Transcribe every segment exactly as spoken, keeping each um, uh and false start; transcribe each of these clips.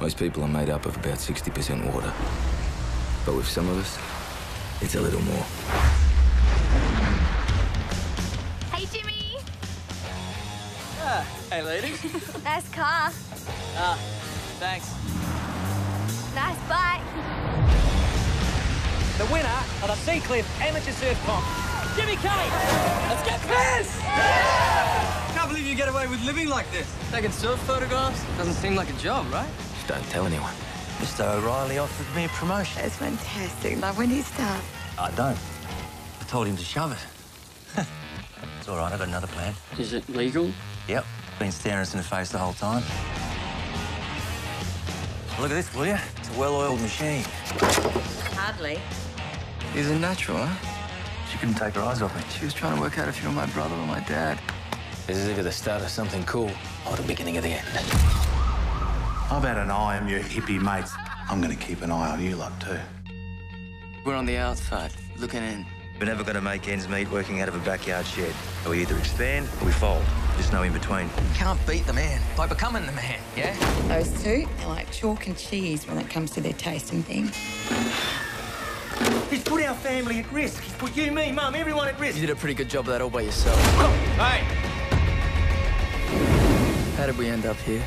Most people are made up of about sixty percent water. But with some of us, it's a little more. Hey, Jimmy. Uh, hey, ladies. Nice car. Ah, uh, thanks. Nice bike. The winner of the Seacliff Amateur Surf Comp, Jimmy Kay. Let's get this! Yeah! Can't believe you get away with living like this. Taking surf photographs doesn't seem like a job, right? Don't tell anyone. Mister O'Reilly offered me a promotion. That's fantastic. Like, when do you start? I don't. I told him to shove it. It's all right, I've got another plan. Is it legal? Yep. Been staring us in the face the whole time. Look at this, will you? It's a well-oiled machine. Hardly. Isn't natural, huh? She couldn't take her eyes off me. She was trying to work out if you were my brother or my dad. This is either the start of something cool or the beginning of the end. I've had an eye on your hippie mates. I'm going to keep an eye on you lot, too. We're on the outside, looking in. We're never going to make ends meet working out of a backyard shed. We either expand or we fold. There's no in-between. You can't beat the man by becoming the man, yeah? Those two, they're like chalk and cheese when it comes to their taste and thing. He's put our family at risk. He's put you, me, Mum, everyone at risk. You did a pretty good job of that all by yourself. Oh, hey! How did we end up here?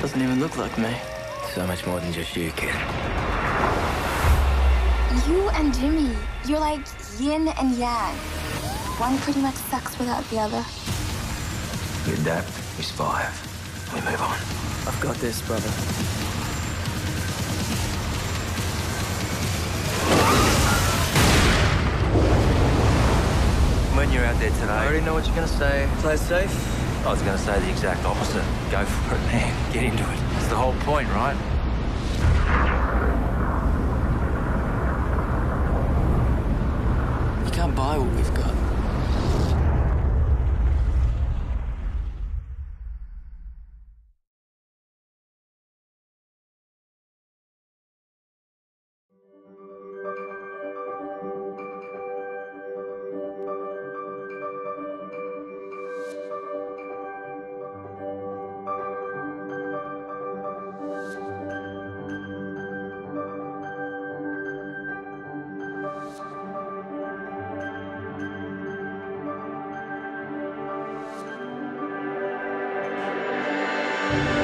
Doesn't even look like me. So much more than just you, kid. You and Jimmy, you're like yin and yang. One pretty much sucks without the other. We adapt, we survive, we move on. I've got this, brother. When you're out there today... I already know what you're going to say. Play safe. I was going to say the exact opposite. Go for it, man. Get into it. It's the whole point, right? You can't buy what we've got. We'll be right back.